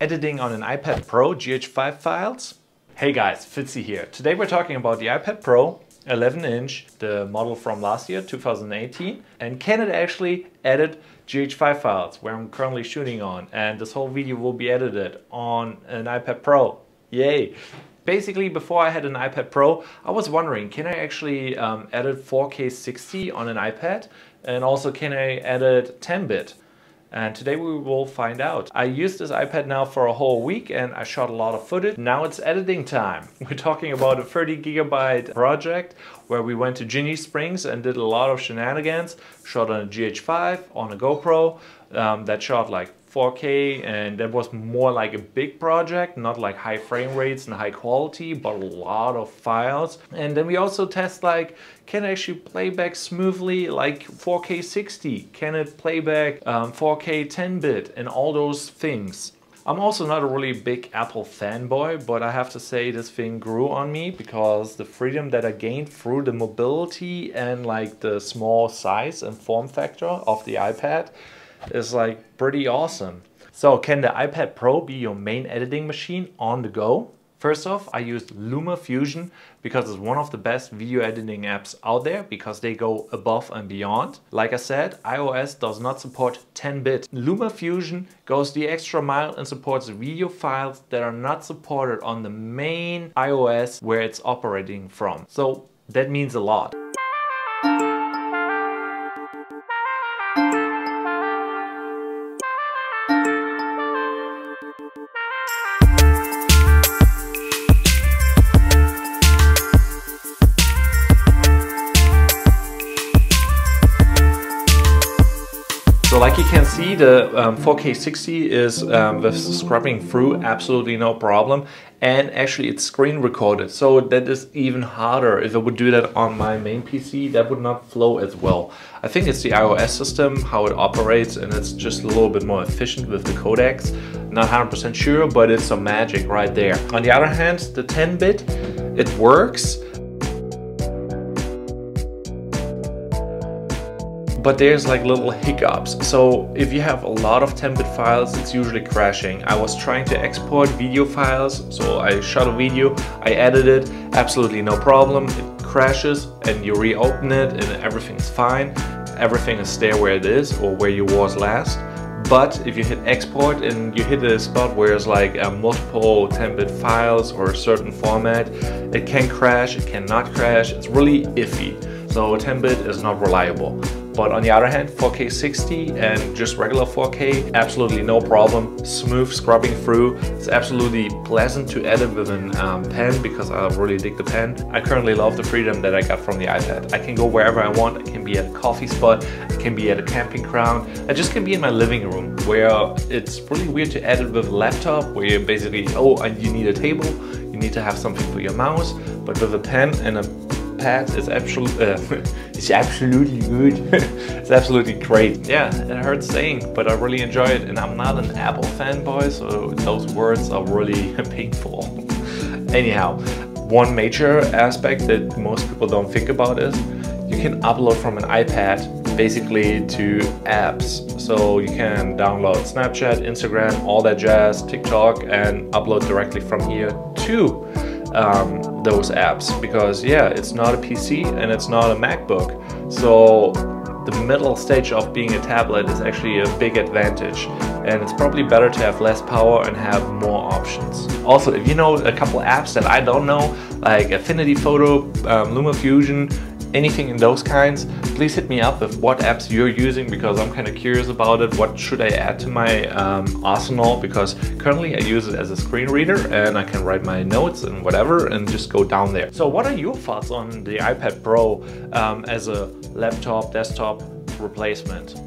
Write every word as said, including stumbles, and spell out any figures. editing on an iPad Pro G H five files. Hey guys, Fitzy here. Today we're talking about the iPad Pro eleven inch, the model from last year, two thousand eighteen, and can it actually edit G H five files, where I'm currently shooting on, and this whole video will be edited on an iPad Pro. Yay! Basically, before I had an iPad Pro, I was wondering, can I actually um, edit four K sixty on an iPad? And also, can I edit ten bit? And today we will find out. I used this iPad now for a whole week and I shot a lot of footage. Now it's editing time. We're talking about a thirty gigabyte project where we went to Ginny Springs and did a lot of shenanigans. Shot on a G H five, on a GoPro, um, that shot like four K, and that was more like a big project, not like high frame rates and high quality, but a lot of files. And then we also test like, can it actually play back smoothly like four K sixty? Can it play back um, four K ten bit and all those things? I'm also not a really big Apple fanboy, but I have to say this thing grew on me because the freedom that I gained through the mobility and like the small size and form factor of the iPad is like pretty awesome. So can the iPad Pro be your main editing machine on the go? First off, I used LumaFusion because it's one of the best video editing apps out there because they go above and beyond. Like I said, iOS does not support ten bit. LumaFusion goes the extra mile and supports video files that are not supported on the main iOS where it's operating from. So that means a lot. So like you can see, the um, four K sixty is um, with scrubbing through absolutely no problem, and actually it's screen recorded, so that is even harder. If I would do that on my main P C, that would not flow as well. I think it's the iOS system, how it operates, and it's just a little bit more efficient with the codecs. Not one hundred percent sure, but it's some magic right there. On the other hand, the ten bit, it works. But there's like little hiccups. So if you have a lot of ten bit files, it's usually crashing. I was trying to export video files, so I shot a video, I edited it, absolutely no problem. It crashes and you reopen it and everything's fine. Everything is there where it is or where you was last. But if you hit export and you hit a spot where it's like uh, multiple ten bit files or a certain format, it can crash, it cannot crash, it's really iffy. So ten bit is not reliable. But on the other hand, four K sixty and just regular four K, absolutely no problem. Smooth scrubbing through. It's absolutely pleasant to edit with an um, pen because I really dig the pen. I currently love the freedom that I got from the iPad. I can go wherever I want. I can be at a coffee spot. I can be at a camping ground. I just can be in my living room, where it's really weird to edit with a laptop where you basically, oh, you need a table. You need to have something for your mouse. But with a pen and a pad is absolutely, uh, it's absolutely good. It's absolutely great. Yeah, it hurts saying, but I really enjoy it, and I'm not an Apple fanboy, so those words are really painful. Anyhow, one major aspect that most people don't think about is you can upload from an iPad basically to apps. So you can download Snapchat, Instagram, all that jazz, TikTok, and upload directly from here to um, those apps, because yeah, it's not a P C and it's not a MacBook, so the middle stage of being a tablet is actually a big advantage, and it's probably better to have less power and have more options. Also, if you know a couple apps that I don't know, like Affinity Photo, um, LumaFusion, anything in those kinds, please hit me up with what apps you're using, because I'm kind of curious about it. What should I add to my um, arsenal? Because currently I use it as a screen reader and I can write my notes and whatever and just go down there. So what are your thoughts on the iPad Pro um, as a laptop, desktop replacement?